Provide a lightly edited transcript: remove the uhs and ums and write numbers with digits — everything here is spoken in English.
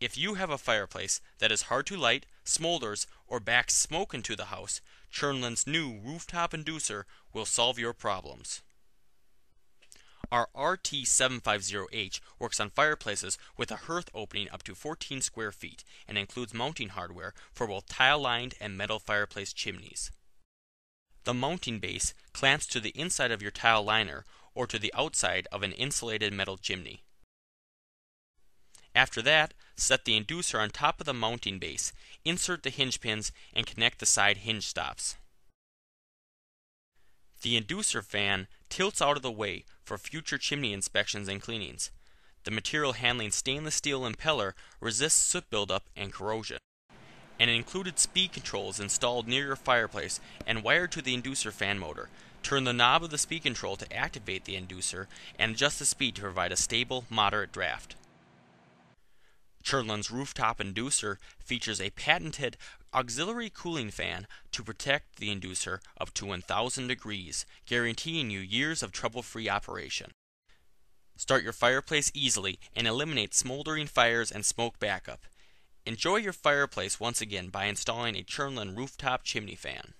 If you have a fireplace that is hard to light, smolders, or backs smoke into the house, Tjernlund's new rooftop inducer will solve your problems. Our RT750H works on fireplaces with a hearth opening up to 14 square feet and includes mounting hardware for both tile-lined and metal fireplace chimneys. The mounting base clamps to the inside of your tile liner or to the outside of an insulated metal chimney. After that, set the inducer on top of the mounting base, insert the hinge pins, and connect the side hinge stops. The inducer fan tilts out of the way for future chimney inspections and cleanings. The material handling stainless steel impeller resists soot buildup and corrosion. An included speed control is installed near your fireplace and wired to the inducer fan motor. Turn the knob of the speed control to activate the inducer and adjust the speed to provide a stable, moderate draft. Tjernlund's rooftop inducer features a patented auxiliary cooling fan to protect the inducer up to 1,000 degrees, guaranteeing you years of trouble-free operation. Start your fireplace easily and eliminate smoldering fires and smoke backup. Enjoy your fireplace once again by installing a Tjernlund rooftop chimney fan.